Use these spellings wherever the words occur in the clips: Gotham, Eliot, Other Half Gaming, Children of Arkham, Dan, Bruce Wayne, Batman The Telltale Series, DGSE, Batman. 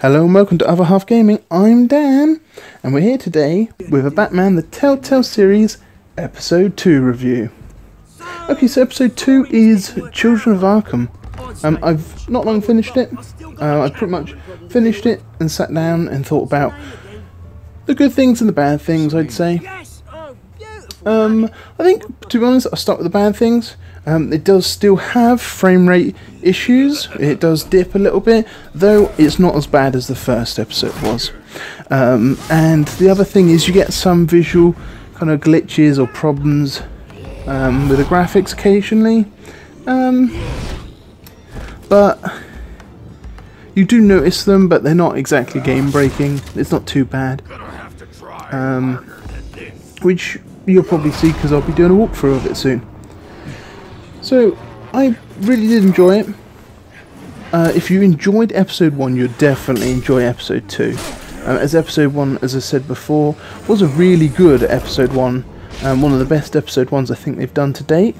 Hello and welcome to Other Half Gaming, I'm Dan, and we're here today with a Batman The Telltale Series Episode 2 review. Okay, so Episode 2 is Children of Arkham. I've not long finished it. I pretty much finished it and sat down and thought about the good things and the bad things, I'd say. I think, to be honest, I'll start with the bad things. It does still have frame rate issues. It does dip a little bit, though it's not as bad as the first episode was. And the other thing is you get some visual kind of glitches or problems with the graphics occasionally. But you do notice them, but they're not exactly game-breaking. It's not too bad. Which you'll probably see because I'll be doing a walkthrough of it soon. So, I really did enjoy it. If you enjoyed episode 1, you'll definitely enjoy episode 2. As episode 1, as I said before, was a really good episode 1. One of the best episode 1s I think they've done to date.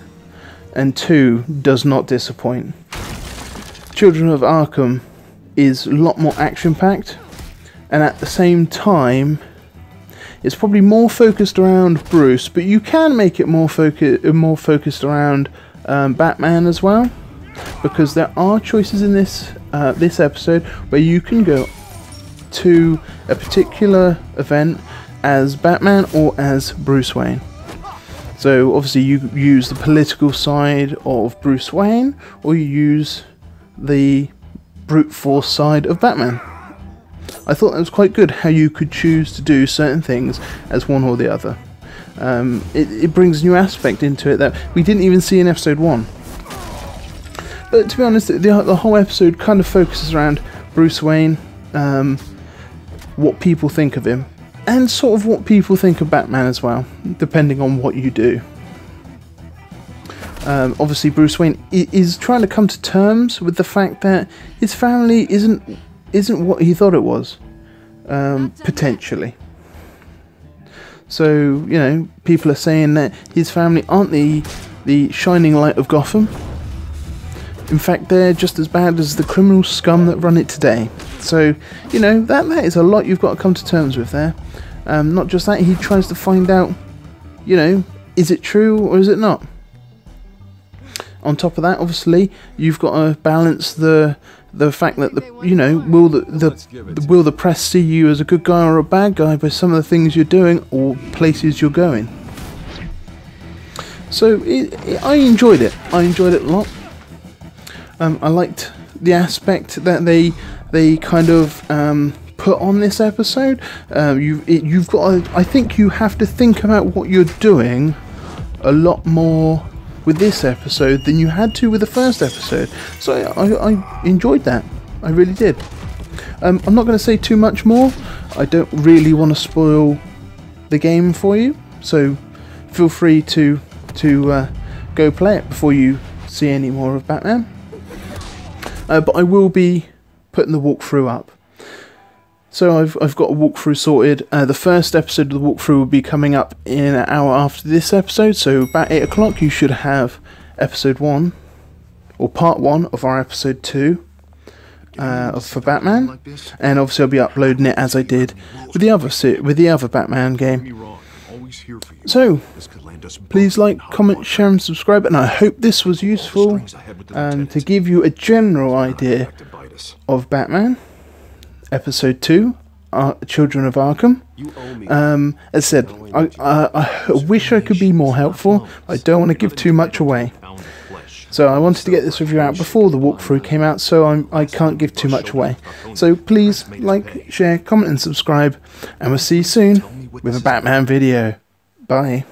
And 2 does not disappoint. Children of Arkham is a lot more action-packed. And at the same time, it's probably more focused around Bruce, but you can make it more focused around Batman as well, because there are choices in this episode where you can go to a particular event as Batman or as Bruce Wayne. So obviously you use the political side of Bruce Wayne, or you use the brute force side of Batman. I thought that was quite good how you could choose to do certain things as one or the other. It brings a new aspect into it that we didn't even see in episode 1. But to be honest, the whole episode kind of focuses around Bruce Wayne, what people think of him, and sort of what people think of Batman as well, depending on what you do. Obviously Bruce Wayne is trying to come to terms with the fact that his family isn't what he thought it was, potentially. So, you know, people are saying that his family aren't the shining light of Gotham. In fact, they're just as bad as the criminal scum that run it today. So, you know, that is a lot you've got to come to terms with there. Not just that, he tries to find out, you know, is it true or is it not? On top of that, obviously, you've got to balance the fact that will the press see you as a good guy or a bad guy by some of the things you're doing or places you're going. So I enjoyed it. I enjoyed it a lot. I liked the aspect that they kind of put on this episode. You've got to, I think you have to think about what you're doing a lot more with this episode than you had to with the first episode, so I enjoyed that. I really did. I'm not going to say too much more. I don't really want to spoil the game for you, so feel free to go play it before you see any more of Batman. But I will be putting the walkthrough up. So I've got a walkthrough sorted. The first episode of the walkthrough will be coming up in an hour after this episode, so about 8 o'clock you should have episode 1, or part 1 of our episode 2 for Batman, and obviously I'll be uploading it as I did with the other Batman game. So, please like, comment, share and subscribe, and I hope this was useful to give you a general idea of Batman. Episode 2, Children of Arkham. As I said, I wish I could be more helpful. I don't want to give too much away. So I wanted to get this review out before the walkthrough came out, so I can't give too much away. So please like, share, comment and subscribe, and we'll see you soon with a Batman video. Bye.